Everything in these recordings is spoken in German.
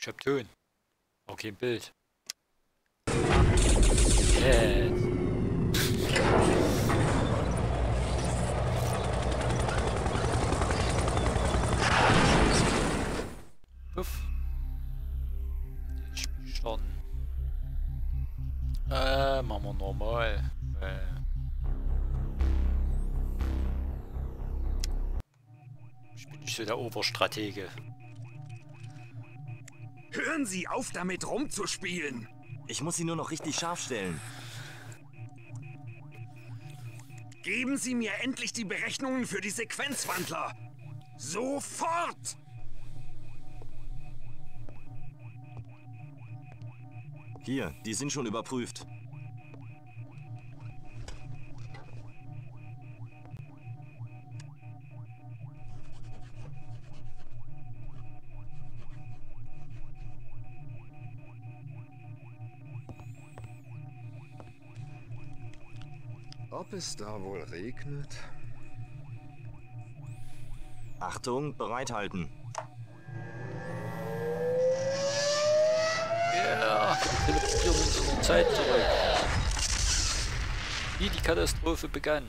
Ich hab Ton. Okay, ein Bild. Yes. Puff. Ich spiel schon. Machen wir normal. Ich bin nicht so der Oberstratege. Hören Sie auf, damit rumzuspielen! Ich muss sie nur noch richtig scharf stellen. Geben Sie mir endlich die Berechnungen für die Sequenzwandler! Sofort! Hier, die sind schon überprüft. Ob es da wohl regnet? Achtung, bereithalten. Ja, wir teleportieren uns in die Zeit zurück. Wie die Katastrophe begann.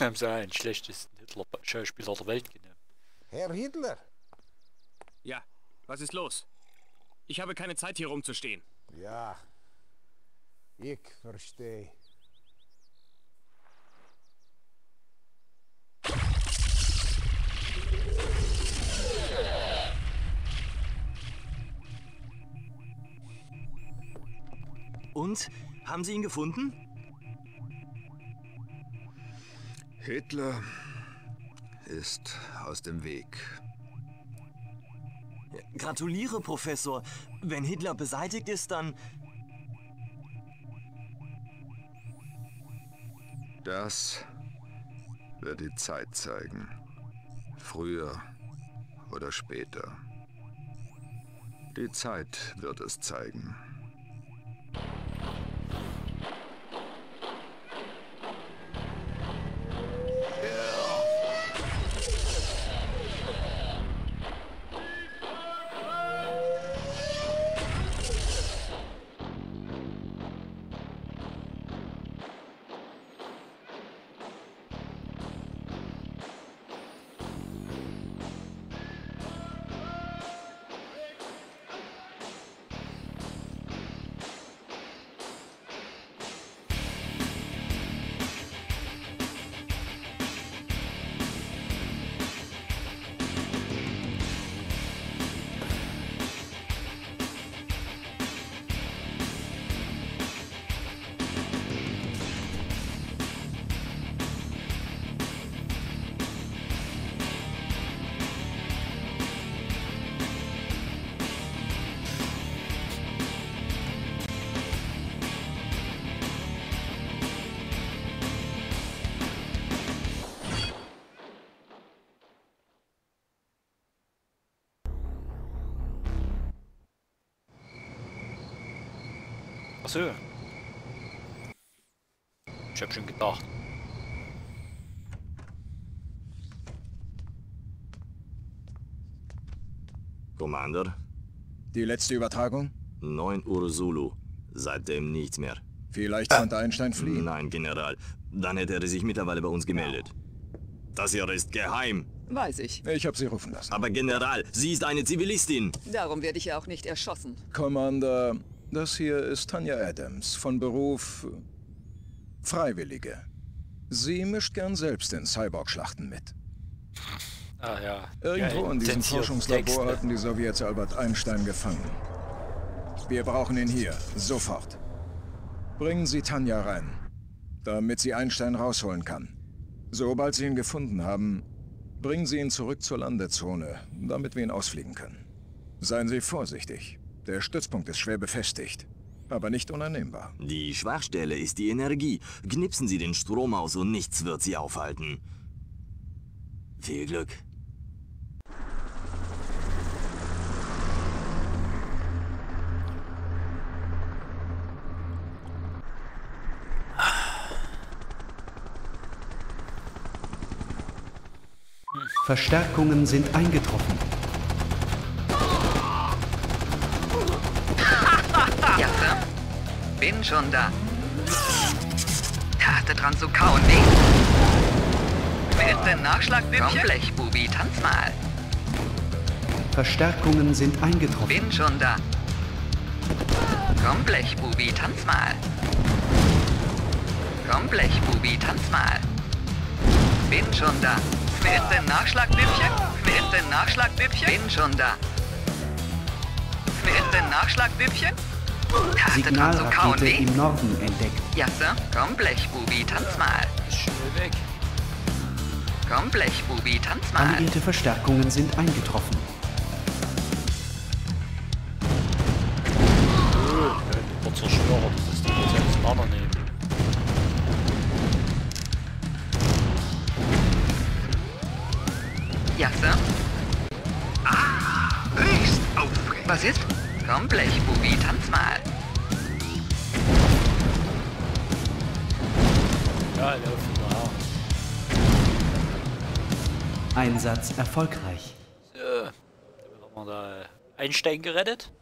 Haben sie einen schlechtesten Hitler-Schauspieler der Welt genommen. Herr Hitler? Ja. Was ist los? Ich habe keine Zeit, hier rumzustehen. Ja, ich verstehe. Und? Haben Sie ihn gefunden? Hitler ist aus dem Weg. Gratuliere, Professor. Wenn Hitler beseitigt ist, dann... Das wird die Zeit zeigen. Früher oder später. Die Zeit wird es zeigen. Ich hab schon gedacht. Commander? Die letzte Übertragung? 9 Uhr Zulu. Seitdem nichts mehr. Vielleicht konnte Einstein fliehen. Nein, General. Dann hätte er sich mittlerweile bei uns gemeldet. Das hier ist geheim. Weiß ich. Ich habe sie rufen lassen. Aber General, sie ist eine Zivilistin. Darum werde ich ja auch nicht erschossen. Commander... Das hier ist Tanja Adams, von Beruf Freiwillige. Sie mischt gern selbst in Cyborg-Schlachten mit. Ah ja. Irgendwo in diesem Forschungslabor hatten die Sowjets Albert Einstein gefangen. Wir brauchen ihn hier, sofort. Bringen Sie Tanja rein, damit sie Einstein rausholen kann. Sobald Sie ihn gefunden haben, bringen Sie ihn zurück zur Landezone, damit wir ihn ausfliegen können. Seien Sie vorsichtig. Der Stützpunkt ist schwer befestigt, aber nicht unannehmbar. Die Schwachstelle ist die Energie. Knipsen Sie den Strom aus und nichts wird Sie aufhalten. Viel Glück. Verstärkungen sind eingetroffen. Ja, Sir. Bin schon da. Dachte dran zu kauen, nicht? Wer ist denn Nachschlagbübchen? Komm, Blechbubi, tanz mal. Verstärkungen sind eingetroffen. Bin schon da. Komm, Blechbubi, tanz mal. Komm, Blechbubi, tanz mal. Bin schon da. Wer ist denn Nachschlagbübchen? Wer ist denn Nachschlagbübchen? Bin schon da. Wer ist denn Nachschlagbübchen? Signalrakete im Norden entdeckt. Ja, Sir. Komm, Blechbubi, tanz mal. Schnell weg. Komm, Blechbubi, tanz mal. Alliierte Verstärkungen sind eingetroffen. Der Zerstörer, das ist die Potenzial daneben. Ja, Sir. Ah, höchst aufregend. Was ist? Komm, Blechbubi, tanz mal. Ja, lauf. Einsatz erfolgreich. So, dann haben wir da Einstein gerettet.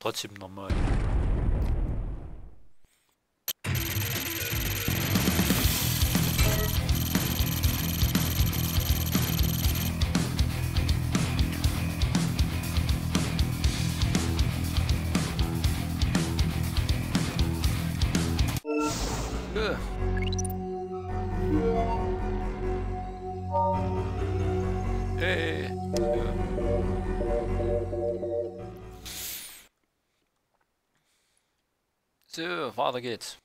Trotzdem nochmal. So, weiter geht's.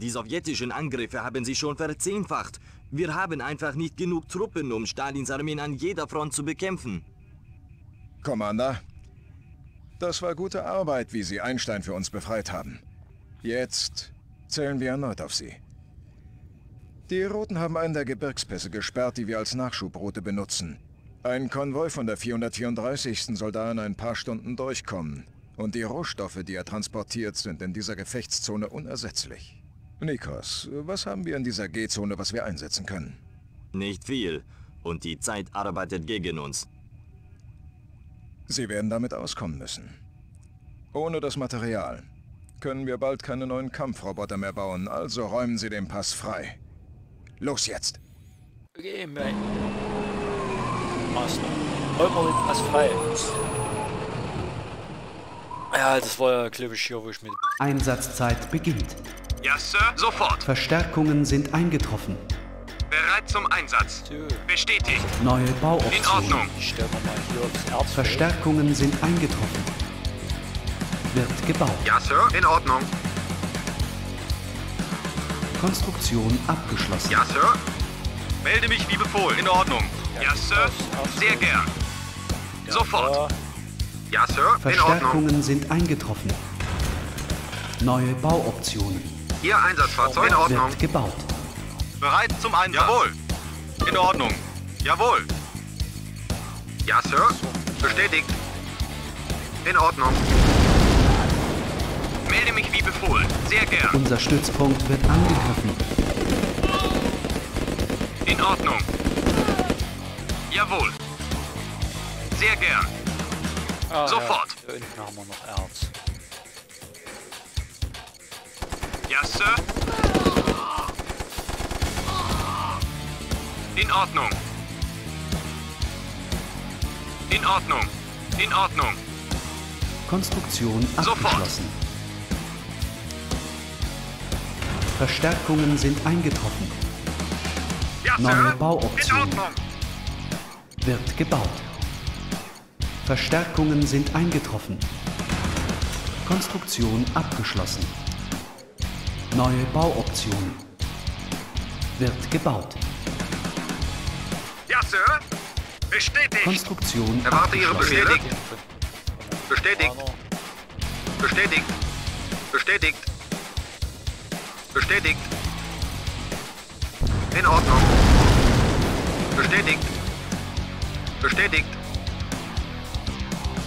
Die sowjetischen Angriffe haben sich schon verzehnfacht. Wir haben einfach nicht genug Truppen, um Stalins Armeen an jeder Front zu bekämpfen. Commander, das war gute Arbeit, wie Sie Einstein für uns befreit haben. Jetzt zählen wir erneut auf Sie. Die Roten haben einen der Gebirgspässe gesperrt, die wir als Nachschubroute benutzen. Ein Konvoi von der 434. soll da in ein paar Stunden durchkommen. Und die Rohstoffe, die er transportiert, sind in dieser Gefechtszone unersetzlich. Nikos, was haben wir in dieser G-Zone, was wir einsetzen können? Nicht viel. Und die Zeit arbeitet gegen uns. Sie werden damit auskommen müssen. Ohne das Material können wir bald keine neuen Kampfroboter mehr bauen, also räumen Sie den Pass frei. Los jetzt! Okay, mein Master. Räumen wir den Pass frei. Ja, das war ja glaube ich hier, wo ich mit... Einsatzzeit beginnt. Ja, Sir, sofort. Verstärkungen sind eingetroffen. Bereit zum Einsatz. Bestätigt. Neue Bauoptionen. In Ordnung. Ich stelle mal hier aufs Erz. Verstärkungen sind eingetroffen. Wird gebaut. Ja, Sir. In Ordnung. Konstruktion abgeschlossen. Ja, Sir. Melde mich wie befohlen. In Ordnung. Ja, Sir. Sehr gern. Sofort. Ja, Sir. In Ordnung. Verstärkungen sind eingetroffen. Neue Bauoptionen. Ihr Einsatzfahrzeug. In Ordnung. Wird gebaut. Bereit zum Einsatz. Jawohl. In Ordnung. Jawohl. Ja, Sir. Bestätigt. In Ordnung. Melde mich wie befohlen. Sehr gern. Unser Stützpunkt wird angegriffen. In Ordnung. Jawohl. Sehr gern. Ah, sofort. Ja. Hier unten haben wir noch Erz. Ja, Sir. In Ordnung. In Ordnung. In Ordnung. Konstruktion abgeschlossen. Sofort. Verstärkungen sind eingetroffen. Ja, neue Bauoptionen. Wird gebaut. Verstärkungen sind eingetroffen. Konstruktion abgeschlossen. Neue Bauoptionen. Wird gebaut. Ja, Sir. Bestätigt. Konstruktion abgeschlossen. Erwarte Ihre Bestätigung. Bestätigt. Bestätigt. Bestätigt. Bestätigt. In Ordnung. Bestätigt. Bestätigt.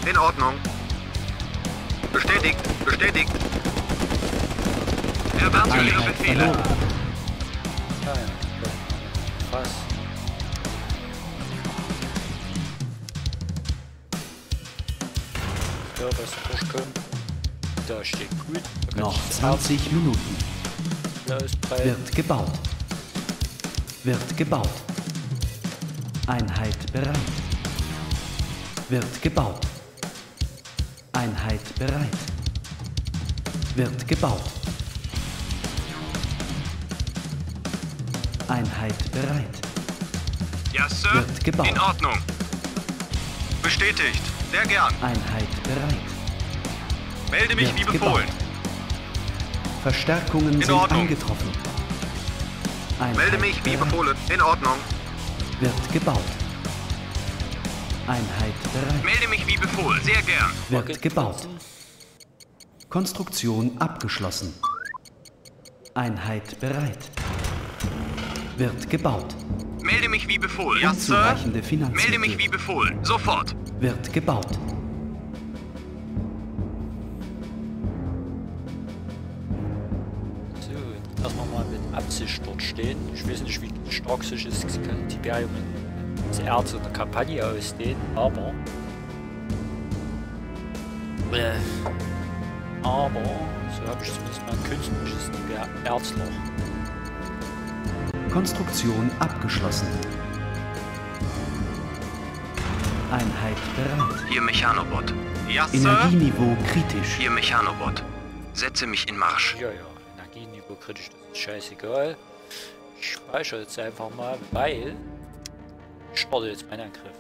In Ordnung. Bestätigt. Bestätigt. Erwarten Sie Ihre Befehle. Da steht gut. Noch 20 Minuten. Wird gebaut. Wird gebaut. Einheit bereit. Wird gebaut. Einheit bereit. Wird gebaut. Einheit bereit. Ja, Sir. Wird gebaut. In Ordnung. Bestätigt. Sehr gern. Einheit bereit. Melde mich wie befohlen. Verstärkungen sind angetroffen. Melde mich wie befohlen. In Ordnung. Wird gebaut. Einheit bereit. Melde mich wie befohlen. Sehr gern. Wird gebaut. Konstruktion abgeschlossen. Einheit bereit. Wird gebaut. Melde mich wie befohlen. Ja, Sir. Melde mich wie befohlen. Sofort. Wird gebaut. Absicht dort stehen. Ich weiß nicht, wie stark sich das Tiberium ins Erz und eine Kampagne ausdehnt, aber so habe ich zumindest mal ein künstliches Erzloch. Konstruktion abgeschlossen. Einheit bereit. Hier Mechanobot. Ja, Sir. Energieniveau kritisch. Hier Mechanobot. Setze mich in Marsch. Ja, ja. Energieniveau kritisch, das ist scheißegal. Ich speichere jetzt einfach mal, weil ich starte jetzt meinen Angriff.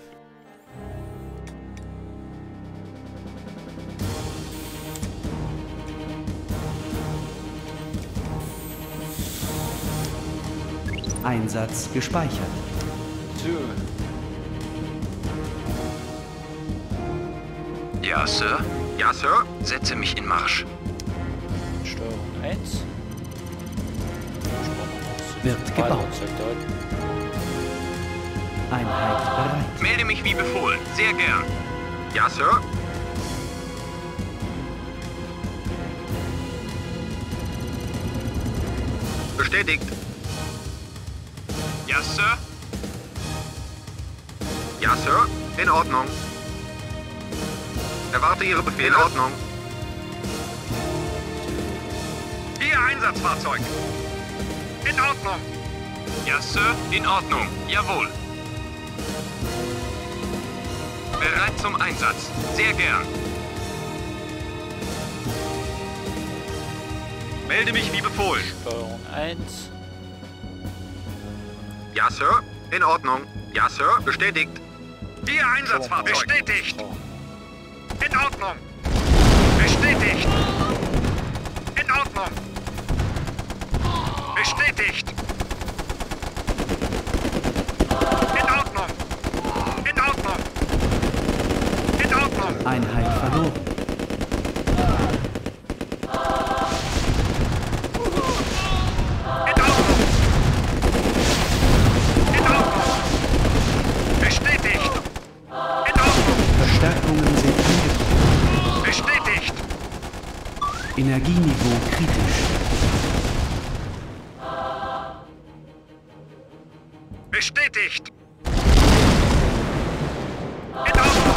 Einsatz gespeichert. So. Ja, Sir. Ja, Sir. Setze mich in Marsch. Steuerung 1. Wird gebaut. Einheit bereit. Melde mich wie befohlen. Sehr gern. Ja, Sir. Bestätigt. Ja, Sir. Ja, Sir. In Ordnung. Erwarte Ihre Befehle. In Ordnung. Ihr Einsatzfahrzeug. In Ordnung. Ja, Sir. In Ordnung. Jawohl. Bereit zum Einsatz. Sehr gern. Melde mich wie befohlen. Steuerung 1. Ja, Sir. In Ordnung. Ja, Sir. Bestätigt. Ihr Einsatzfahrzeug. Bestätigt. In Ordnung. Bestätigt. In Ordnung. Bestätigt! In Ordnung! In Ordnung! In Ordnung! Einheit verloren. In Ordnung! In Ordnung! Bestätigt! In Ordnung! Verstärkungen sind angekommen. Bestätigt! Energieniveau kritisch. Bestätigt! In Ordnung!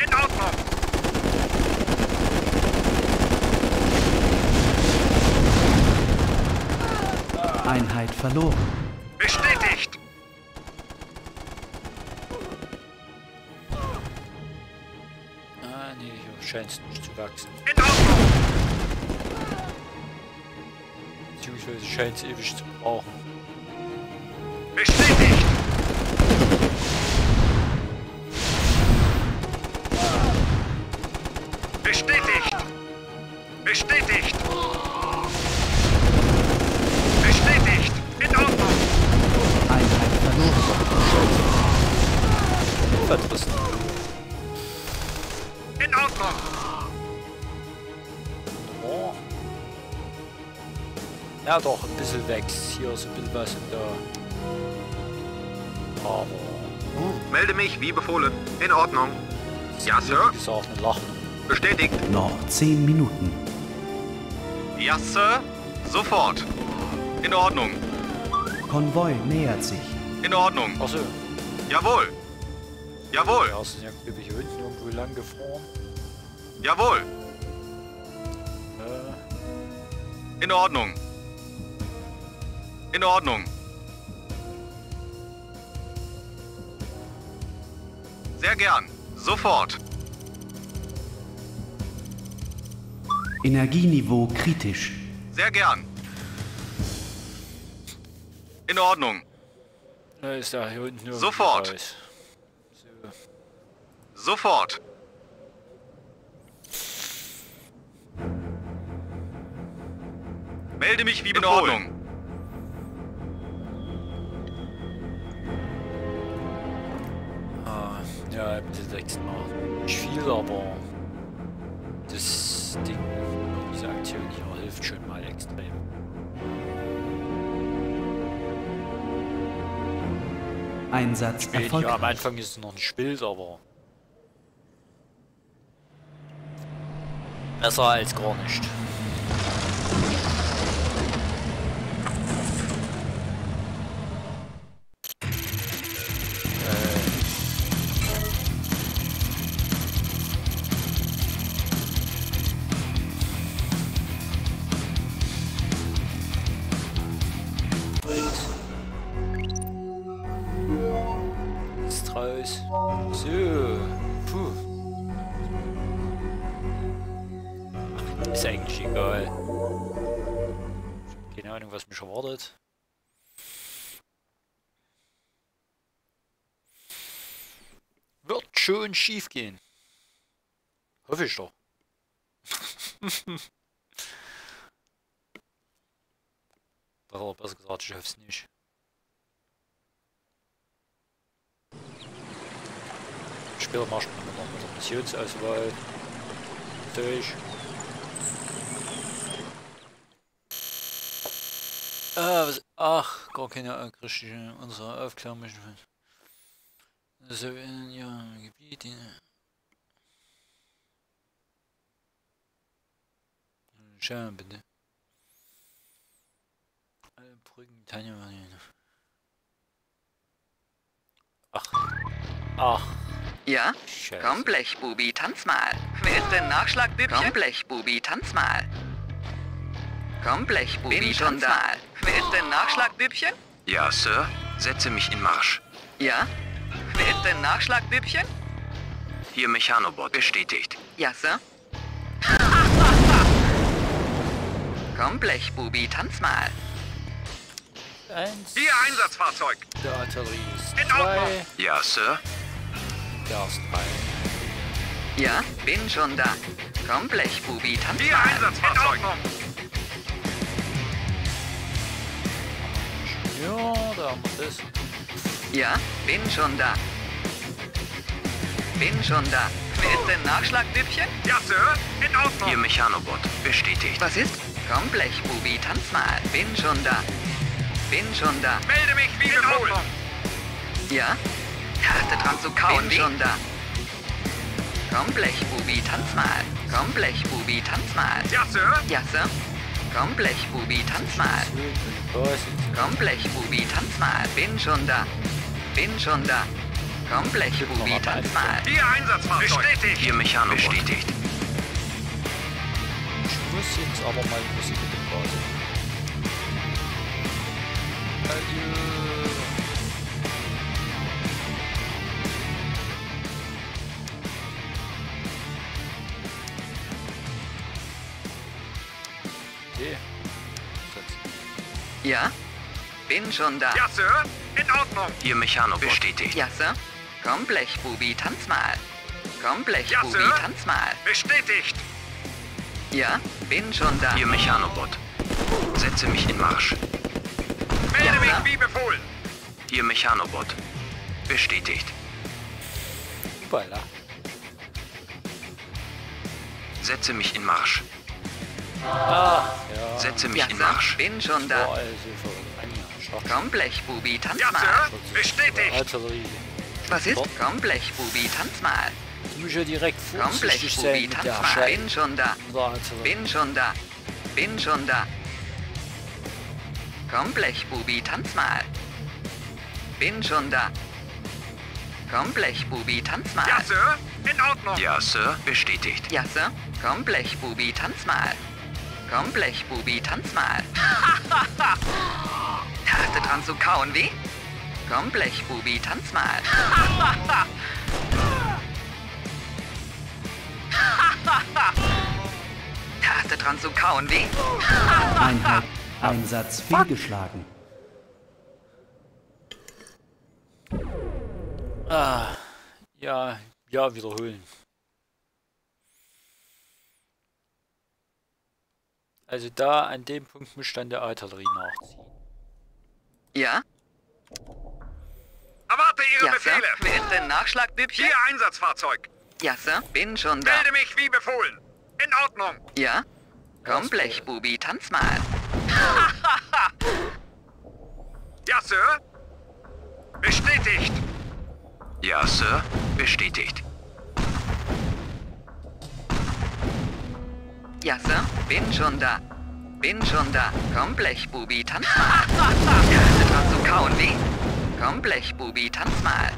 In Ordnung! Einheit verloren. Bestätigt! Ah, nee, hier scheint es nicht zu wachsen. In Ordnung! Beziehungsweise scheint es ewig zu brauchen. Bestätigt! Bestätigt! Bestätigt! Bestätigt! In Ordnung! Einheit verloren. Verdrüstet. Ja doch, ein bisschen wächst. Hier ist ein bisschen was und da. Aber. Melde mich, wie befohlen. In Ordnung. Ja, Sir. Bestätigt. Noch 10 Minuten. Ja, Sir. Sofort. In Ordnung. Konvoi nähert sich. In Ordnung. Ach so. Jawohl. Jawohl. Ja, sind ja hier hinten irgendwo lang gefroren. Jawohl. In Ordnung. In Ordnung. Sehr gern. Sofort. Energieniveau kritisch. Sehr gern. In Ordnung. Da ist ja hier unten nur sofort. So. Sofort. Melde mich wie befohlen. In Ordnung. Ja, bitte direkt mal. Nicht viel, aber das Ding, diese Aktion hier hilft schon mal extrem. Einsatz erfolgreich. Ja, am Anfang ist es noch ein Spiel, aber besser als gar nicht. Schön schief gehen. Hoffe ich doch. Aber besser gesagt, ich hoffe es nicht. Später machst du noch mit der Missionsauswahl durch. Was, ach, gar keine christliche unsere Aufklärung. Also in ihrem Gebiet. Schauen bitte. Alle Brücken, Tanja. Ach. Ach. Ja? Scheiße. Komm Blechbubi, tanz mal. Wer ist denn Nachschlag, bitte? Komm Blechbubi, tanz mal. Komm Blechbubi, tanz mal. Wer ist denn Nachschlag, Bübchen? Ja, Sir. Setze mich in Marsch. Ja? Wer ist denn Nachschlag, Bübchen? Hier Mechanobot, bestätigt. Ja, Sir. Komm, Blechbubi, tanz mal. Eins. Hier Einsatzfahrzeug. Der Artillerie ist zwei. Ja, Sir. Der ist drei. Ja, bin schon da. Komm, Blechbubi, tanz mal. Hier Einsatzfahrzeug. Ja, da haben wir das. Ja, bin schon da. Bin schon da. Wer ist denn Nachschlag, Bübchen? Ja, Sir. In Ordnung. Hier Mechanobot. Bestätigt. Was ist? Komm, Blechbubi, tanz mal. Bin schon da. Bin schon da. Melde mich wie befohlen. Ja? Hast du dran zu kauen? Bin schon da. Komm, Blechbubi, tanz mal. Komm, Blechbubi, tanz mal. Ja, Sir. Ja, Sir. Komm, Blechbubi, tanz mal. Komm, Blechbubi, tanz mal. Bin schon da. Bin schon da. Komm, Blechbubi, tanz mal. Hier Einsatzfahrzeug. Bestätigt. Hier Mechanobot. Bestätigt. Ich muss jetzt aber mal ein bisschen mit dem Pause. Adieu. Okay. Ja? Bin schon da. Ja, Sir. In Ordnung. Hier Mechanobot. Bestätigt. Ja, Sir. Komm, Blechbubi, tanz mal. Komm, Blechbubi, ja, tanz mal. Bestätigt. Ja, bin schon da. Hier Mechanobot. Setze mich in Marsch. Melde ja, mich Sir. Wie befohlen. Hier Mechanobot. Bestätigt. Voilà. Setze mich in Marsch. Ah, ja. Setze mich in Marsch. Bin schon da. Komm, Blechbubi, tanz mal. Ja, bestätigt. Was ist? Komm, Blechbubi, tanz mal. Komm, Blechbubi, tanz mal. Bin schon da. Bin schon da. Bin schon da. Komm, Blechbubi, tanz mal. Bin schon da. Komm, Blechbubi, tanz mal. Ja, Sir. In Ordnung. Ja, Sir. Bestätigt. Ja, Sir. Komm, Blechbubi, tanz mal. Komm, Blechbubi, tanz mal. Hast du dran zu kauen, wie? Komm, Blechbubi, tanz mal. Hast du dran zu kauen, wie? Einheit. Einsatz fehlgeschlagen. Ah, ja, ja, wiederholen. Also da, an dem Punkt muss dann der Artillerie nachziehen. Ja? Erwarte Ihre Befehle! Wer ist denn Nachschlagbübchen? Ihr Einsatzfahrzeug! Ja, Sir, bin schon da. Melde mich wie befohlen! In Ordnung! Ja? Komm, Blechbubi, tanz mal! Ja, Sir? Bestätigt! Ja, Sir. Bestätigt. Ja, Sir. Bin schon da. Bin schon da. Komm, Blechbubi, tanz mal. Kannst du dran zu kauen, wie? Komm, Blechbubi, tanz mal.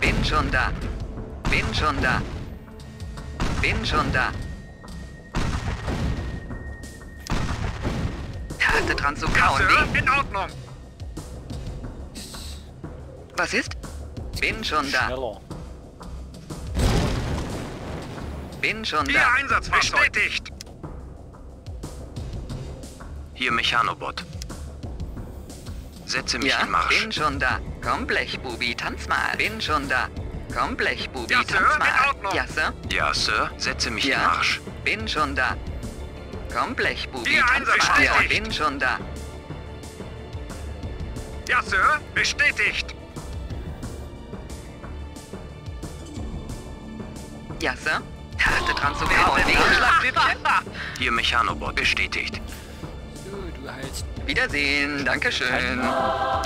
Bin schon da. Bin schon da. Bin schon da. Kannst du dran zu kauen, wie? In Ordnung. Was ist? Bin schon da. Schneller. Bin schon da. Ihr Einsatzfahrzeug. Bestätigt. Hier Mechanobot. Setze mich in Marsch. Bin schon da. Komm, Blechbubi, tanz mal. Bin schon da. Komm, Blechbubi, tanz mal. Ja, Sir. Ja, Sir. Setze mich in Marsch. Bin schon da. Komm, Blechbubi, tanz mal. Ja, bin schon da. Ja, Sir. Bestätigt. Ja, Sir. Hast du dran zu kauen, wie? Hier Mechanobot. Bestätigt. So, du heilst. Wiedersehen. Dankeschön.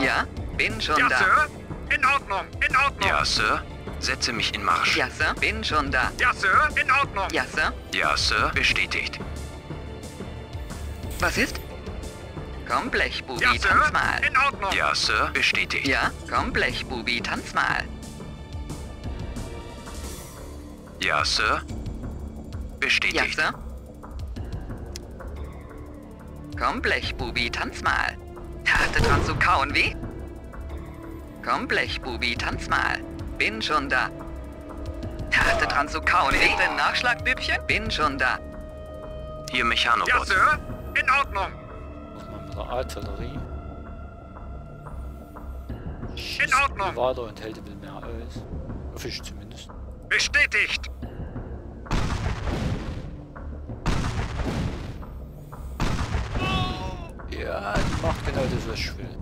Ja, bin schon da. Ja, Sir. In Ordnung. In Ordnung. Ja, Sir. Setze mich in Marsch. Ja, Sir. Bin schon da. Ja, Sir. In Ordnung. Ja, Sir. Ja, Sir. Bestätigt. Was ist? Komm, Blechbubi, tanz mal. In Ordnung. Ja, Sir. Bestätigt. Ja, komm, Blechbubi, tanz mal. Ja, Sir. Bestätigt. Ja, Sir. Komm, Blechbubi, tanz mal. Hast du dran zu kauen, wie? Komm, Blechbubi, tanz mal. Bin schon da. Hast du dran zu kauen, wie? Den Nachschlagbübchen? Bin schon da. Hier Mechanobot. Ja, Sir. In Ordnung. Muss man mit der Artillerie. In Ordnung. Weiter und hält ein bisschen mehr aus. Hoffe ich zumindest. Bestätigt! Ja, die macht genau das, was ich will.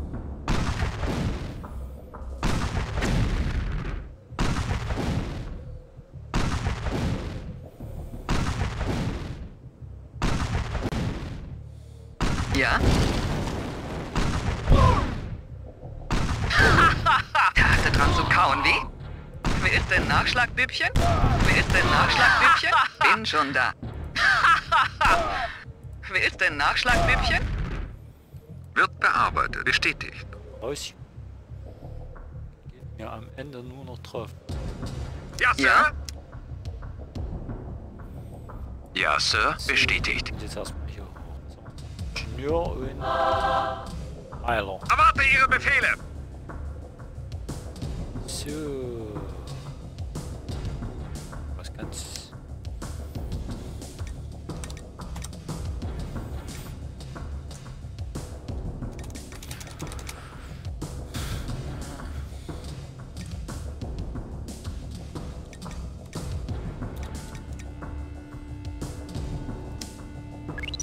Ja? Hast du dran zu kauen, wie? Wer ist denn Nachschlagbübchen? Wer ist denn Nachschlagbübchen? Bin schon da. Wer ist denn Nachschlagbübchen? Wird bearbeitet. Bestätigt. Raus. Geht mir am Ende nur noch drauf. Ja, Sir. Ja, ja Sir. Bestätigt. Jetzt erstmal hier hoch. Ingenieur und Eiler. Erwarte Ihre Befehle. So.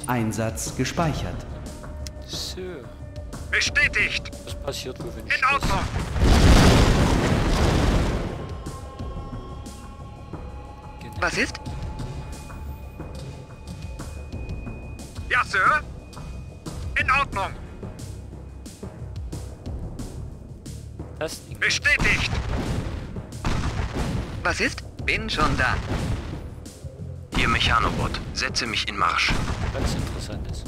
Einsatz gespeichert. So. Bestätigt. Was passiert, wenn ich... In Ordnung. Was ist? Sir? In Ordnung. Bestätigt. Was ist? Bin schon da. Ihr Mechanobot, setze mich in Marsch. Ganz Interessantes.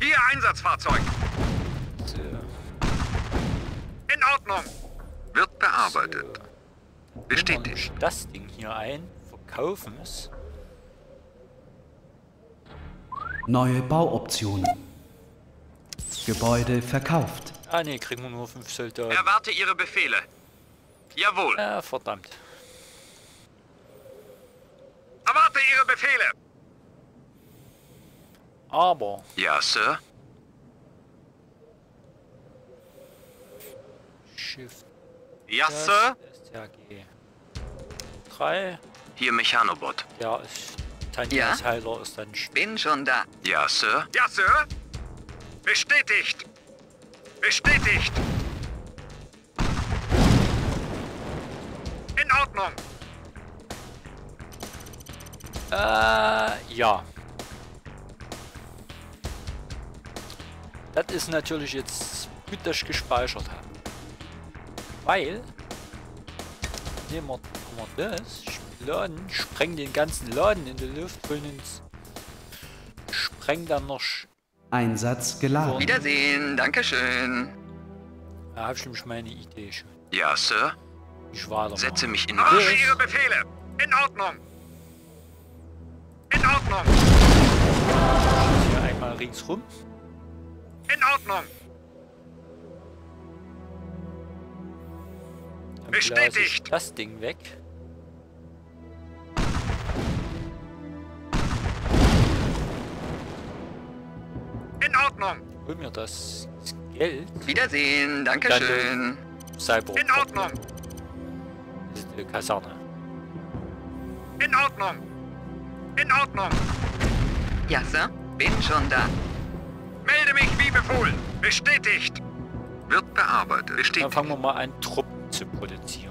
Ihr Einsatzfahrzeug. So. In Ordnung. Wird bearbeitet. So. Bestätigt. Das Ding hier ein. Verkaufen es. Neue Bauoptionen. Gebäude verkauft. Ah ne, kriegen wir nur 5 Soldaten. Erwarte Ihre Befehle. Jawohl. Ah, verdammt. Erwarte Ihre Befehle. Aber... Ja, Sir? Shift. Ja, das Sir? Ist der G3. Hier Mechanobot. Ja, Tanjas ja? Heiler ist dann... Bin schon da. Ja, Sir? Ja, Sir? Bestätigt! Bestätigt! In Ordnung! Ja. Das ist natürlich jetzt gut, dass ich gespeichert habe. Weil, nehmen wir das, Laden, sprengen den ganzen Laden in die Luft, holen uns, sprengen dann noch... Einsatz geladen. Wiedersehen, dankeschön. Da habe ich nämlich meine Idee schon. Ja, Sir? Ich warte. Setze mich in Ordnung. Mache Ihre Befehle! In Ordnung! In Ordnung! Ich schieße hier einmal ringsrum. In Ordnung. Dann bestätigt. Das Ding weg. In Ordnung. Hol mir das Geld. Wiedersehen, dankeschön. Cyborg. In Ordnung. Das ist die Kaserne. In Ordnung. In Ordnung. Ja, Sir, bin schon da. Melde mich wie befohlen. Bestätigt. Wird bearbeitet. Bestätigt. Dann fangen wir mal an, Truppen zu produzieren.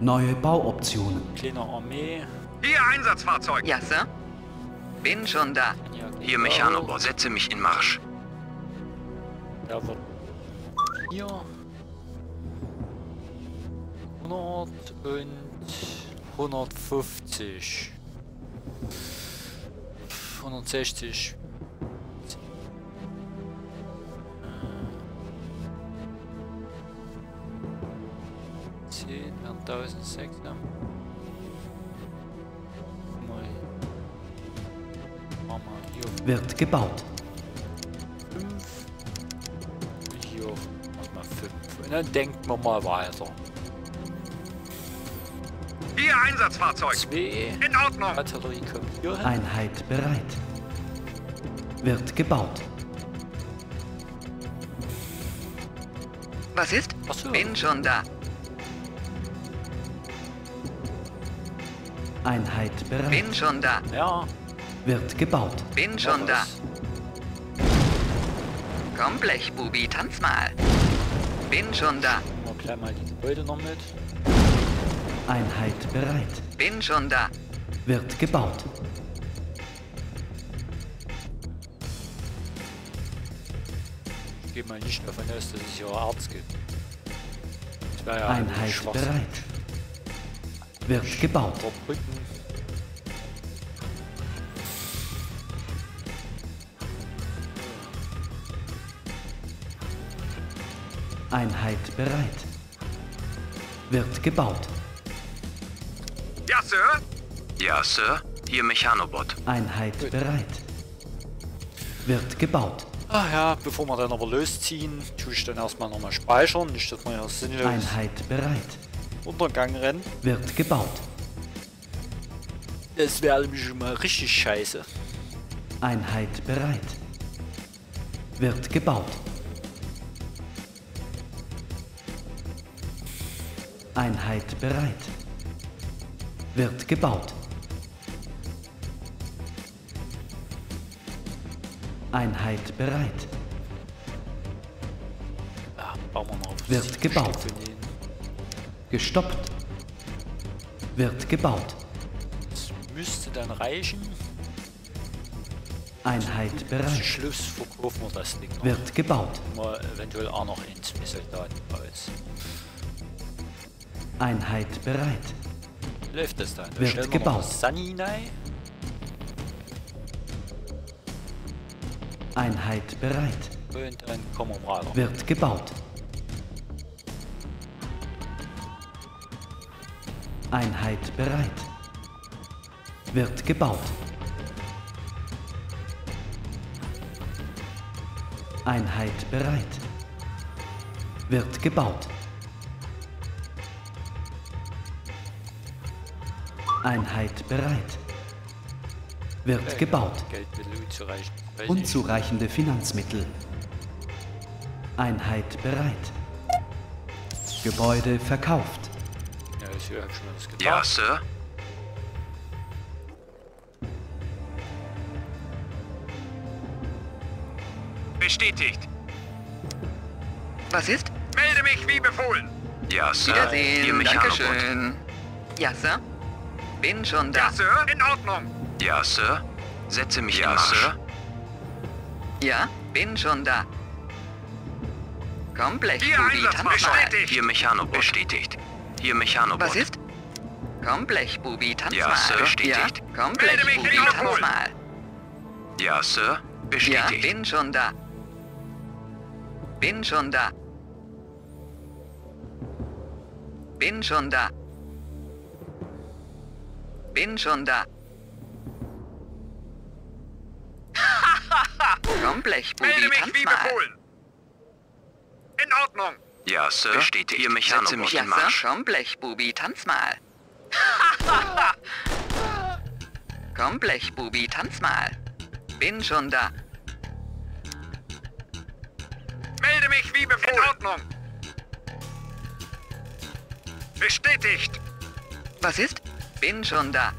Neue Bauoptionen. Kleine Armee. Hier Einsatzfahrzeug. Ja, Sir. Bin schon da. Hier Mechanobot. Setze mich in Marsch. Da wird... Hier. 100 und... 150. 160. Wird gebaut. 5. Hier nochmal 5. Und dann denken wir mal weiter. Hier Einsatzfahrzeug. 2. In Ordnung. Batterie kommt hier hin. Einheit bereit. Wird gebaut. Was ist? Achso. Bin schon da. Einheit bereit. Bin schon da. Ja. Wird gebaut. Bin schon da. Komm, Blechbubi, tanz mal. Bin schon da. Mal gleich mal die Gebäude noch mit. Einheit bereit. Bin schon da. Wird gebaut. Ich gehe mal nicht davon aus, dass es hier Arzt gibt. Das war ja Einheit bereit. Wird gebaut. Einheit bereit. Wird gebaut. Ja, Sir. Ja, Sir. Hier Mechanobot. Einheit bereit. Wird gebaut. Ach ja, bevor wir dann aber losziehen, tue ich dann erstmal nochmal speichern. Nicht, dass man ja sinnlos... Einheit bereit. Untergang rennen. Wird gebaut. Das wäre nämlich schon mal richtig scheiße. Einheit bereit. Wird gebaut. Einheit bereit. Wird gebaut. Einheit bereit. Ach, bauen wir mal auf. Wird gebaut. Gestoppt. Wird gebaut. Das müsste dann reichen. Einheit bereit. Zum Schluss verkaufen wir das Ding noch. Wird gebaut. Mal eventuell auch noch ins Misseldaten aus. Einheit bereit. Läuft das dann? Da wird gebaut. Sunny hinein. Einheit bereit. Und dann kommen wir mal. Wird gebaut. Einheit bereit. Wird gebaut. Einheit bereit. Wird gebaut. Einheit bereit. Wird gebaut. Unzureichende Finanzmittel. Einheit bereit. Gebäude verkauft. Ja, Sir. Bestätigt. Was ist? Melde mich wie befohlen. Ja, Sir. Wiedersehen. Dankeschön. Ja, Sir. Bin schon da. Ja, Sir. In Ordnung. Ja, Sir. Setze mich ja, in Marsch. Sir. Ja, bin schon da. Komplett. Hier Einsatz bestätigt. Hier Mechanobot. Bestätigt. Hier Mechanobot. Was ist? Komm, Blechbubi, tanz ja, mal. Sir. Bestätigt. Ja, komm, Blechbubi, tanz mal. Ja, Sir. Bestätigt. Ja, bin schon da. Bin schon da. Bin schon da. Bin schon da. Komm, Blechbubi, melde mich wie befohlen. In Ordnung. Ja, Sir. Bestätigt. Hier Mechanobot. Setze mich in Marsch. Ja, Sir. Komm, Blechbubi, tanz mal. Komm, Blechbubi, tanz mal. Bin schon da. Melde mich wie befohlen. In Ordnung. Bestätigt. Was ist? Bin schon da.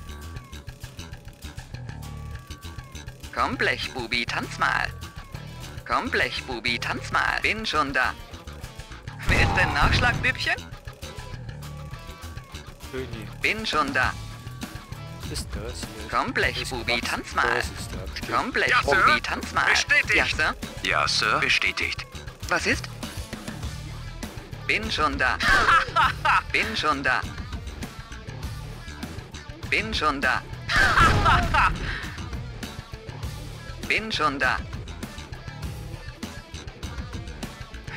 Komm, Blechbubi, tanz mal. Komm, Blechbubi, tanz mal. Bin schon da. Wer ist denn Nachschlagbübchen? Bin schon da. Ist das hier? Komm, Blechbubi, tanz mal. Komm, Blechbubi, tanz mal. Bestätigt. Ja, Sir. Ja, Sir. Bestätigt. Was ist? Bin schon da. Bin schon da. Bin schon da. Bin schon da.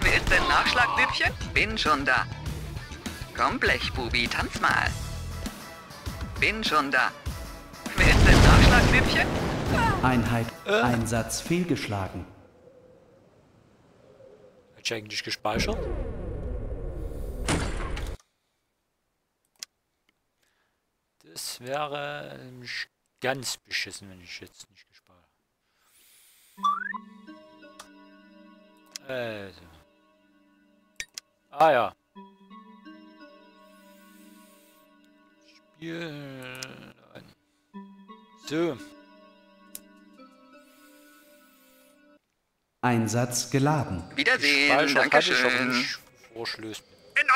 Wer ist denn Nachschlagbübchen? Bin schon da. Komm, Blechbubi, tanz mal. Bin schon da. Wer ist denn Nachschlagbübchen? Einheit, Einsatz fehlgeschlagen. Hat ich eigentlich gespeichert? Das wäre ganz beschissen, wenn ich jetzt nicht gespeichert habe. Also. Ah ja. So. Einsatz geladen. Wiedersehen. Dankeschön. In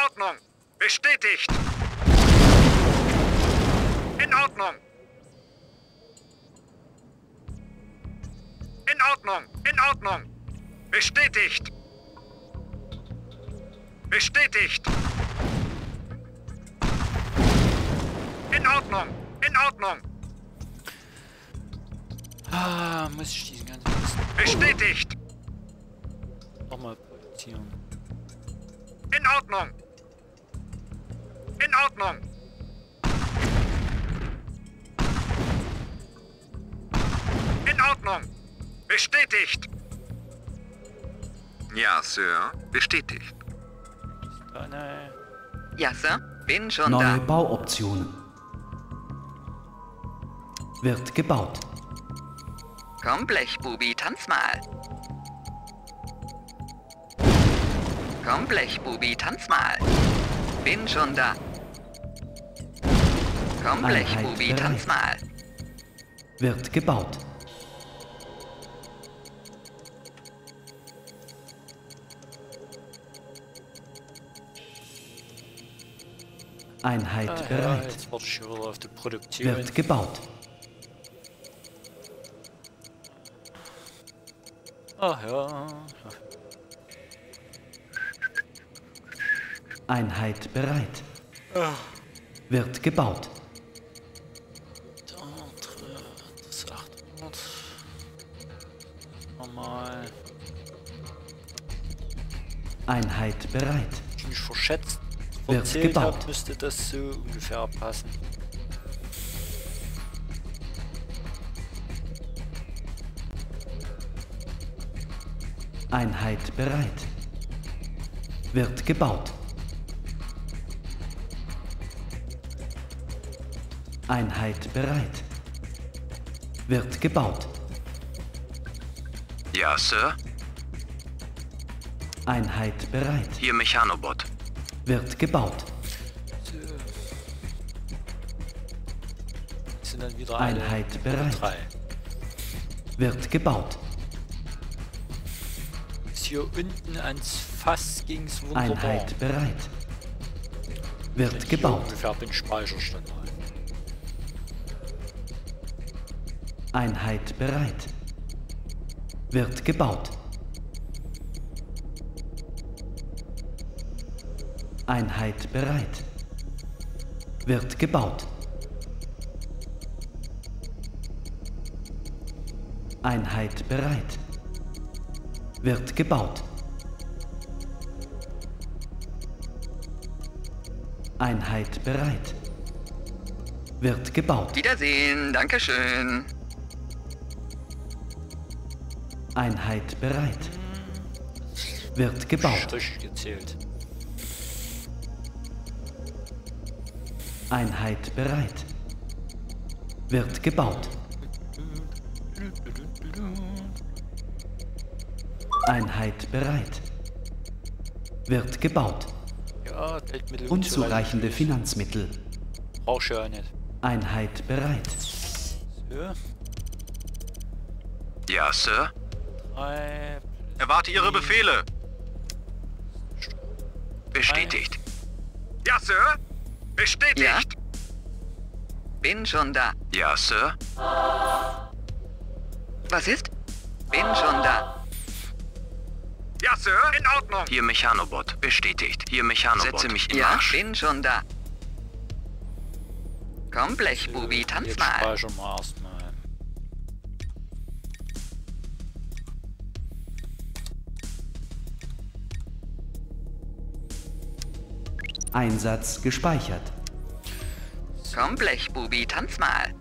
Ordnung. Bestätigt. In Ordnung. In Ordnung. In Ordnung. Bestätigt. Bestätigt. In Ordnung! In Ordnung! Ah, muss ich diesen ganzen... Bestätigt! Nochmal produzieren. In Ordnung! In Ordnung! In Ordnung! Bestätigt! Ja, Sir. Bestätigt. Ja, Sir. Bin schon da. Neue Bauoptionen. Wird gebaut. Komm, Blechbubi, tanz mal. Komm, Blechbubi, tanz mal. Bin schon da. Komm, Blechbubi, tanz mal. Wird gebaut. Einheit bereit. Wird gebaut. Ach ja. Einheit bereit. Ach. Wird gebaut. Das ist 800. Normal. Einheit bereit. Ich mich verschätzt. Wird gebaut. Hab, müsste das so ungefähr passen. Einheit bereit. Wird gebaut. Einheit bereit. Wird gebaut. Ja, Sir. Einheit bereit. Hier Mechanobot. Wird gebaut. Sind dann wieder alle Einheit bereit. Drei. Wird gebaut. Bis hier unten ans Fass ging's wunderbar. Einheit bereit. Wird gebaut. Ungefähr bin Speicherstand. Einheit bereit. Wird gebaut. Einheit bereit. Wird gebaut. Einheit bereit. Wird gebaut. Einheit bereit. Wird gebaut. Wiedersehen, Dankeschön. Einheit bereit. Wird gebaut. Strich gezählt. Einheit bereit. Wird gebaut. Einheit bereit. Wird gebaut. Ja, unzureichende Finanzmittel. Brauchst du ja nicht. Einheit bereit. Sir? Ja, Sir. Erwarte Ihre Befehle. Bestätigt. Ja, Sir. Bestätigt. Ja. Bin schon da. Ja, Sir. Was ist? Bin schon da. Ja, Sir. In Ordnung. Hier Mechanobot. Bestätigt. Hier Mechanobot. Setze mich in Marsch. Ja, bin schon da. Komm, Blechbubi, tanz mal. Einsatz gespeichert. Komm, Blechbubi, tanz mal.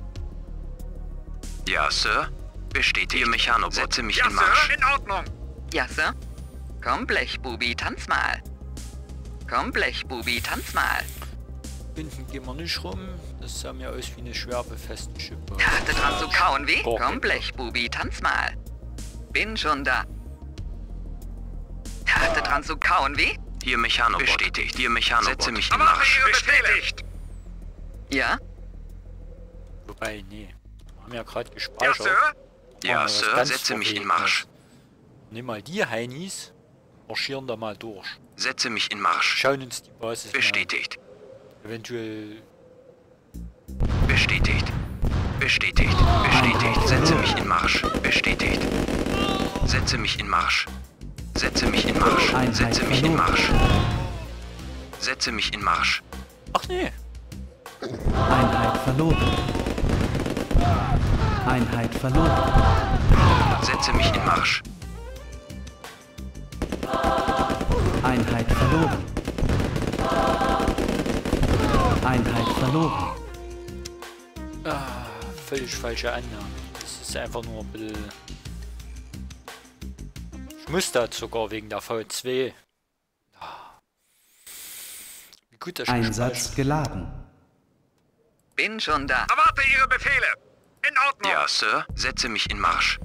Ja, Sir. Bestätige Mechanobot. Setze mich in Marsch. Ja, Sir, in Ordnung. Ja, Sir. Komm, Blechbubi, tanz mal. Komm, Blechbubi, tanz mal. Hinten gehen wir nicht rum. Das sah mir aus wie eine schwer befestigte Schippe. Hatte dran zu kauen, wie? Komm, Blechbubi, tanz mal. Bin schon da. Hatte dran zu kauen, wie? Hier Mechanobot. Bestätigt. Hier Mechanobot. Setze mich in Marsch. Bestätigt. Ja? Wobei, nee. Wir haben ja gerade gespeichert. Ja, Sir. Ja, Sir. Setze mich in Marsch. Nimm mal die Heinis. Marschieren da mal durch. Setze mich in Marsch. Schauen uns die Basis an. Bestätigt. Eventuell... Bestätigt. Bestätigt. Bestätigt. Setze mich in Marsch. Bestätigt. Setze mich in Marsch. Setze mich in Marsch. Setze mich in Marsch. Setze mich in Marsch. Ach nee. Einheit verloren. Einheit verloren. Setze mich in Marsch. Einheit verloren. Einheit verloren. Ah, völlig falsche Annahme. Das ist einfach nur ein bisschen... Ich muss das sogar wegen der V2. Wie gut das Einsatz geladen. Bin schon da. Erwarte Ihre Befehle. In Ordnung. Ja, Sir. Setze mich in Marsch.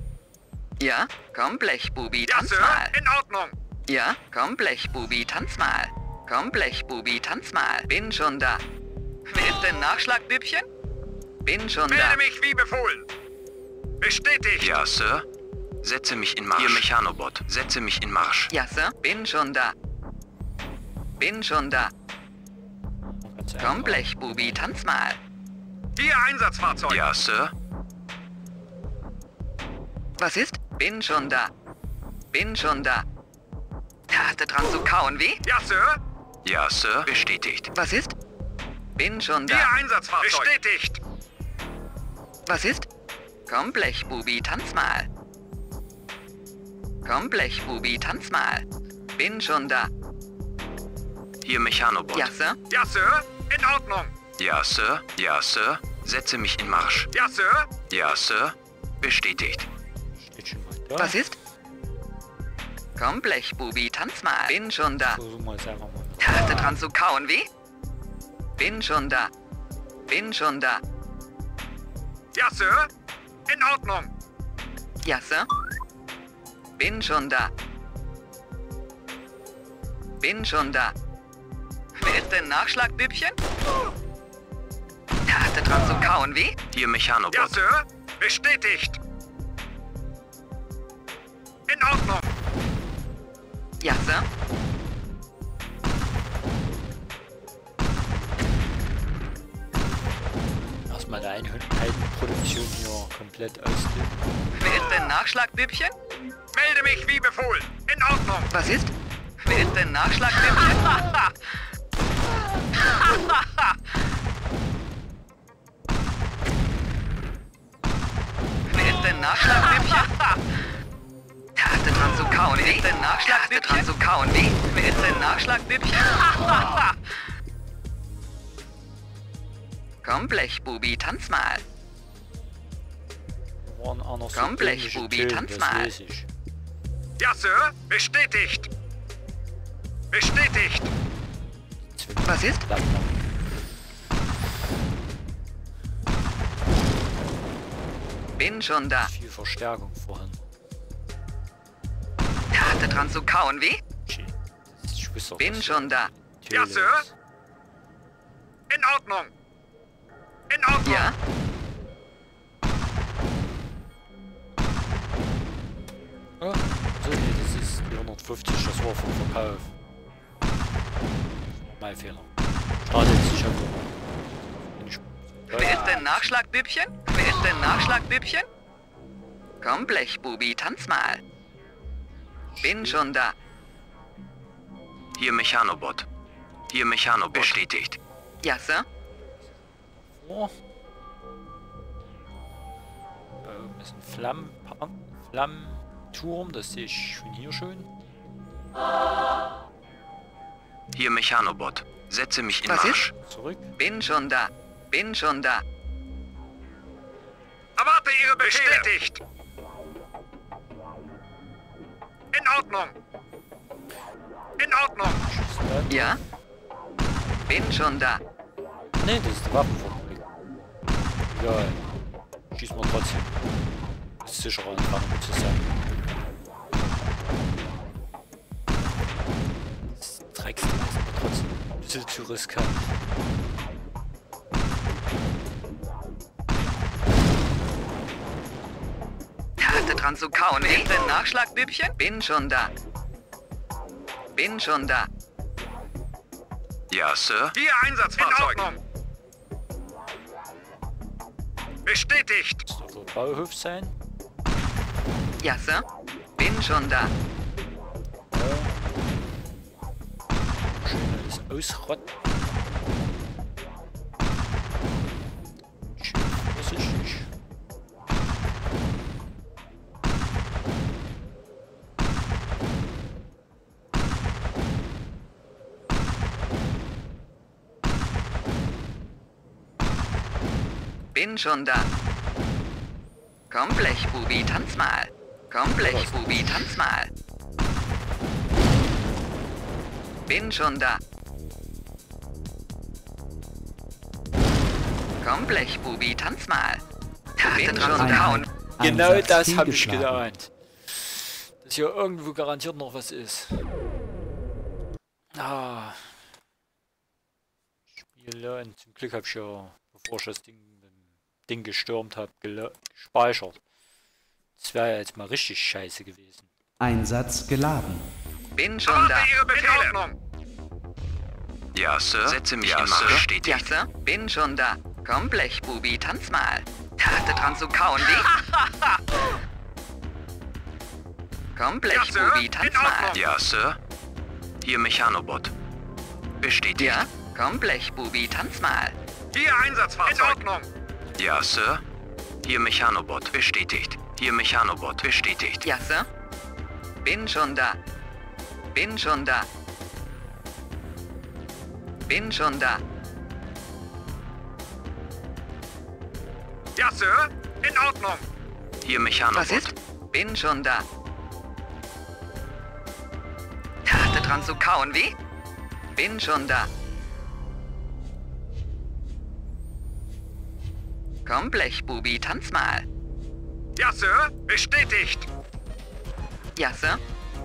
Ja, komm, Blechbubi, tanz mal. Ja, Sir. In Ordnung. Ja, komm, Blechbubi, tanz mal. Komm, Blechbubi, tanz mal. Bin schon da. Willst du einen Nachschlag, Bübchen? Bin schon da. Melde mich wie befohlen. Bestätigt. Ja, Sir. Setze mich in Marsch. Ihr Mechanobot, setze mich in Marsch. Ja, Sir. Bin schon da. Bin schon da. Komm, Blechbubi, tanz mal. Ihr Einsatzfahrzeug. Ja, Sir. Was ist? Bin schon da. Bin schon da. Hatte dran zu kauen, wie? Ja, Sir. Ja, Sir. Bestätigt. Was ist? Bin schon da. Ihr Einsatzfahrzeug. Bestätigt. Was ist? Komm, Blechbubi, tanz mal. Komm, Blechbubi, tanz mal. Bin schon da. Hier, Mechanobot. Ja, Sir. Ja, Sir. In Ordnung. Ja, Sir. Ja, Sir. Setze mich in Marsch. Ja, Sir. Ja, Sir. Bestätigt. Steht schon mal da. Was ist? Komm, Blechbubi, tanz mal. Bin schon da. Versuchen wir es einfach mal. Hatte dran zu kauen, wie? Bin schon da. Bin schon da. Ja, Sir. In Ordnung. Ja, Sir. Bin schon da. Bin schon da. Willst du einen Nachschlag, Bübchen? Hatte dran zu kauen, wie? Hier, Mechanobot. Ja, Sir. Bestätigt. In Ordnung. Ja, Sir. Erstmal der Einheitenproduktion hier komplett ausdehnen. Willst du einen Nachschlag, Bübchen? Melde mich wie befohlen. In Ordnung. Was ist? Willst du einen Nachschlag, Bübchen? Willst du einen Nachschlag, Bübchen? Willst du dran zu kauen, wie? Willst du Nachschlag, dran zu kauen, wie? Willst du Nachschlag, Bübchen? Komm, Blechbubi, tanz mal. Komm, Blechbubi, tanz mal. Ja, Sir, bestätigt. Bestätigt. Was ist? Bin schon da. Viel Verstärkung vorhin. Hatte dran zu kauen, wie? Bin schon da. Ja, Sir. In Ordnung. In Ordnung. Ja. Oh, so, nee, das ist die 150, das war vom Verkauf. Mein Fehler. Startet sich einfach. Wer ist denn Nachschlag, Bübchen? Wer ist denn Nachschlag, Bübchen? Komm, Blechbubi, tanz mal. Bin schon da. Hier, Mechanobot. Hier, Mechanobot. Bestätigt. Ja, Sir. Oh. Das ist ein Flammenturm. Das sehe ich von hier schön. Hier, Mechanobot. Setze mich in Marsch. Zurück. Bin schon da. Bin schon da. Erwarte Ihre Befehle. Bestätigt. In Ordnung. In Ordnung. Ja? Bin schon da. Nee, das ist die Waffenfabrik. Egal. Schieß mal trotzdem. Das ist sicherer und machen zu sein. Das dreckst du aber trotzdem. Ein bisschen zu riskant. Dran zu kauen. Willst du einen Nachschlag, Bübchen? Bin schon da. Bin schon da. Ja, Sir. Hier, Einsatzfahrzeug. In Ordnung. Bestätigt. Muss doch so ein Bauhof sein. Ja, Sir. Bin schon da. Schön alles ausrotten. Schön, das ist schön. Bin schon da. Komm, Blechbubi, tanz mal. Komm, Blechbubi, tanz mal. Bin schon da. Komm, Blechbubi, tanz mal. Bin schon da. Genau das habe ich gedacht. Dass hier irgendwo garantiert noch was ist. Ah. gelernt. Zum Glück habe ich ja, bevor ich das Ding gestürmt habe, gespeichert. Das wäre ja jetzt mal richtig scheiße gewesen. Einsatz geladen. Bin schon da. Ja, Sir. Setze mich immer bestätigt. Ja, Sir. Bin schon da. Komm, Blechbubi, tanz mal. Tarte dran zu kauen, wie? Komm, Blechbubi, tanz mal. Ja, Sir. Hier, Mechanobot. Bestätigt. Ja, komm, Blechbubi, tanz mal. Hier, Einsatzfahrzeug. In Ordnung. Ja, Sir. Hier, Mechanobot. Bestätigt. Hier, Mechanobot. Bestätigt. Ja, Sir. Bin schon da. Bin schon da. Bin schon da. Ja, Sir. In Ordnung. Hier, Mechanobot. Was ist? Bin schon da. Tarte dran zu kauen, wie? Bin schon da. Komm, Blechbubi, tanz mal. Ja, Sir. Bestätigt. Ja, Sir.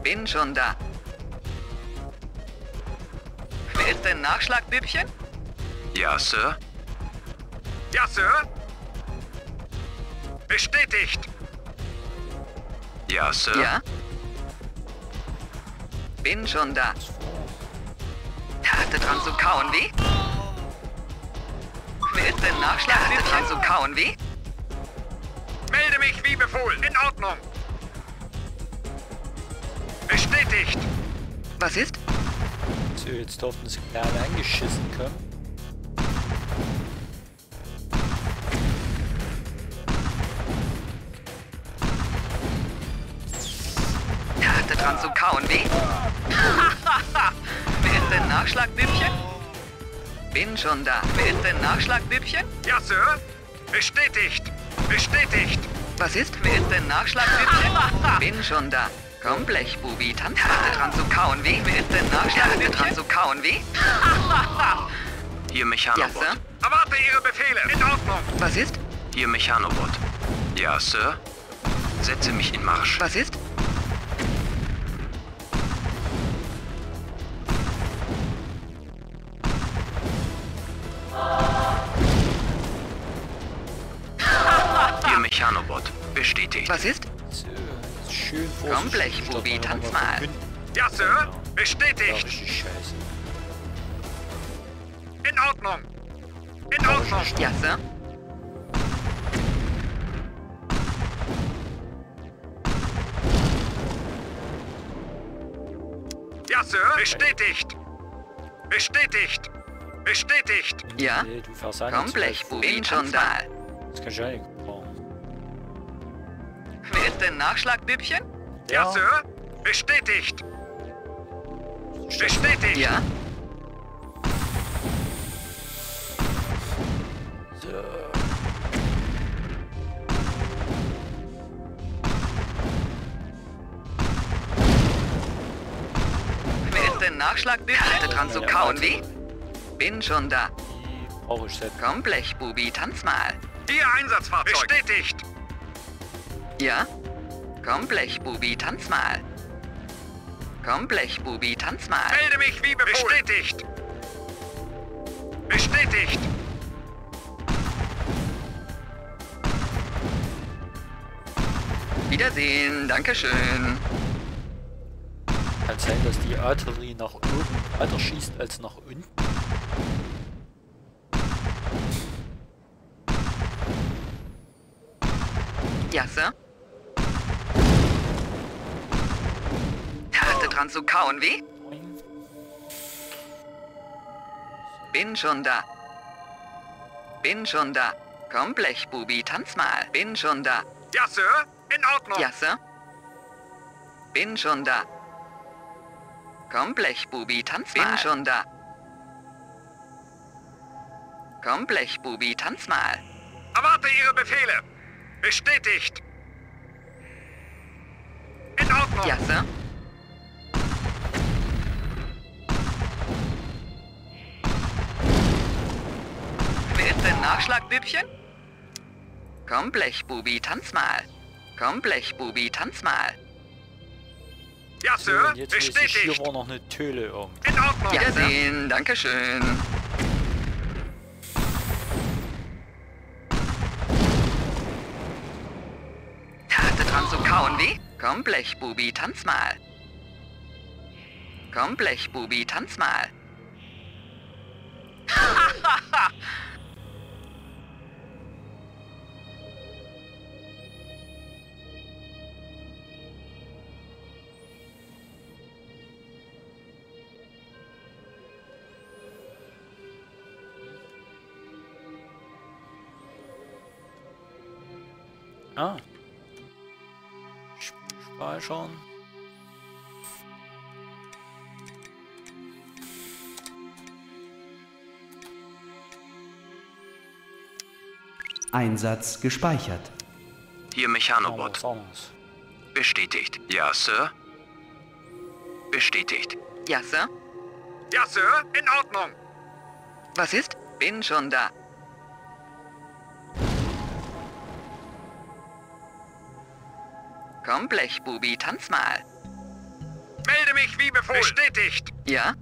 Bin schon da. Ist denn Nachschlag, Bübchen? Ja, Sir. Ja, Sir. Bestätigt. Ja, Sir. Ja. Bin schon da. Tarte dran zu kauen, wie? Ist denn Nachschlag, Bübchen? Tarte dran zu kauen, wie? Melde mich wie befohlen. In Ordnung. Bestätigt. Was ist? So, jetzt durften sie gerade angeschissen kommen. Tarte dran zu kauen, wie? Wer ist denn Nachschlagbübchen? Bin schon da. Wer ist denn Nachschlagbübchen? Ja, Sir. Bestätigt. Bestätigt. Was ist? Wer ist denn Nachschlagbübchen? Bin schon da. Komm, Blechbubi, tanz mal. Dran zu kauen, wie? Wer ist denn Nachschlag? Dran zu kauen, wie? Hier, Mechanobot. Ja, Sir. Erwarte Ihre Befehle. In Ordnung. Was ist? Hier, Mechanobot. Ja, Sir. Setze mich in Marsch. Was ist? Hier, Mechanobot. Bestätigt. Was ist? Schön vor. Komm, Blechbubi, tanz mal. Ja, Sir. Bestätigt. In Ordnung. In Ordnung. Ja, Sir. Ja, Sir. Bestätigt. Bestätigt. Bestätigt. Ja. Komm, Blechbubi, bin schon da. Das kann ich ja nicht. Wer ist denn Nachschlagbübchen? Ja, ja, Sir. Bestätigt. Bestätigt. Ja. So. Wer ist denn Nachschlagbübchen? Hatte dran zu kauen, wie? Bin schon da. Brauche ich denn? Komm, Blechbubi, tanz mal. Ihr Einsatzfahrzeug. Bestätigt. Ja? Komm, Blechbubi, tanz mal. Komm, Blechbubi, tanz mal. Melde mich wie befohlen. Bestätigt. Bestätigt. Wiedersehen, dankeschön. Kann sein, dass die Artillerie nach oben weiter schießt als nach unten. Ja, Sir. Tarte dran zu kauen, wie? Bin schon da. Bin schon da. Komm, Blechbubi, tanz mal. Bin schon da. Ja, Sir. In Ordnung. Ja, Sir. Bin schon da. Komm, Blechbubi, tanz mal. Bin schon da. Komm, Blechbubi, tanz mal. Erwarte Ihre Befehle. Bestätigt. In Ordnung. Ja, Sir. Wer ist denn Nachschlagbübchen? Komm, Blechbubi, tanz mal. Komm, Blechbubi, tanz mal. Ja, Sir. So, jetzt bestätigt. Hier war noch eine Töle um. In Ordnung. Ja, Sir. Dankeschön. schon zum Kauen weh? Komm, Blechbubi, tanz mal. Komm, Blechbubi, tanz mal. Ah. Speichern. Einsatz gespeichert. Hier Mechanobot. Bestätigt. Ja, Sir. Bestätigt. Ja, Sir. Ja, Sir. In Ordnung. Was ist? Bin schon da. Komm, Blechbubi, tanz mal. Melde mich wie befohlen. Bestätigt. Ja.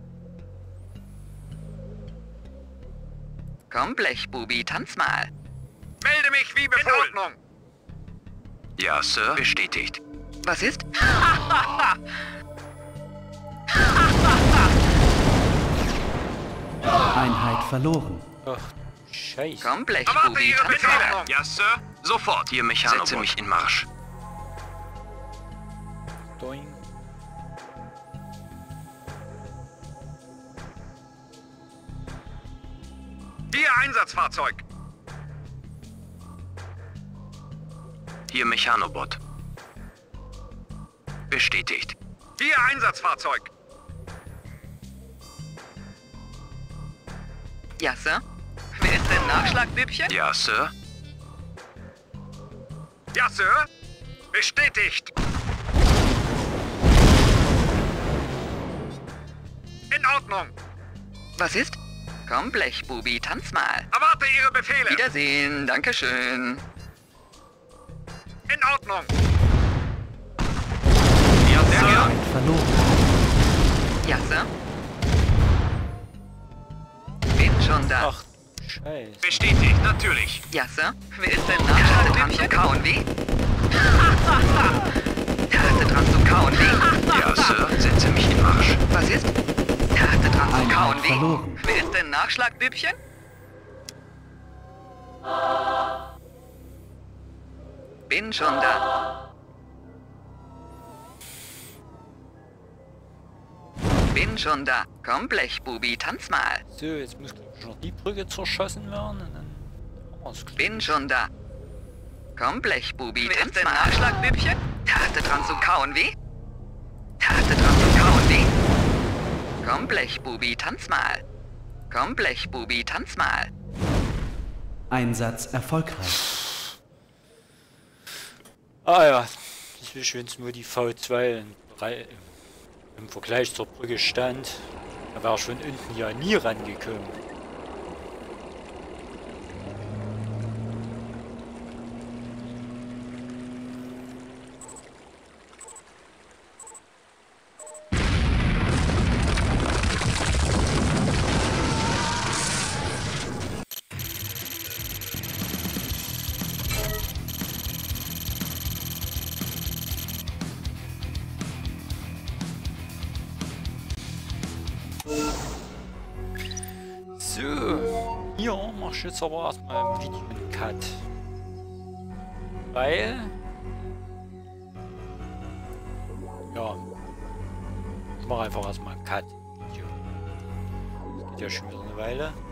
Komm, Blechbubi, tanz mal. Melde mich wie befohlen. In Ordnung. Ja, Sir. Bestätigt. Was ist? Einheit verloren. Ach, Scheiße. Komm, Blechbubi, tanz mal. Ja, Sir. Sofort, ihr Mechanobot. Setze mich in Marsch. Hier Einsatzfahrzeug. Hier Mechanobot. Bestätigt. Hier Einsatzfahrzeug. Ja, Sir. Willst du ein Nachschlagdüppchen? Ja, Sir. Ja, Sir. Bestätigt. In Ordnung. Was ist? Komm, Blechbubi, tanz mal. Erwarte Ihre Befehle. Wiedersehen, Dankeschön. In Ordnung. Ja, Sir. Ja, verloren. Ja, Sir. Bin schon da. Ach, Scheiße. Bestätigt, natürlich. Ja, Sir. Wer ist denn Nachschlagdüppchen? Da ist der dran zum Kauen weh. Ja, Sir. Setze mich in Marsch. Was ist? Da ist der dran zum Kauen weh. Wer ist denn Nachschlagdüppchen? Bin schon da. Bin schon da. Komm, Blechbubi, tanz mal. So, jetzt muss noch die Brücke zerschossen werden. Und dann haben wir's. Bin schon da. Komm, Blechbubi, tanz mal. Wer ist denn Nachschlagdüppchen? Da ist der dran zum Kauen weh. Da ist der dran zum Kauen weh. Komm, Blechbubi, tanz mal. Komm, Blechbubi, tanz mal. Einsatz erfolgreich. Ah ja, das ist schön, nur die V2 im Vergleich zur Brücke stand. Da war schon unten ja nie rangekommen. Jetzt aber erstmal im Video einen Cut. Weil. Ja. Ich mache einfach erstmal einen Cut. Das geht ja schon wieder eine Weile.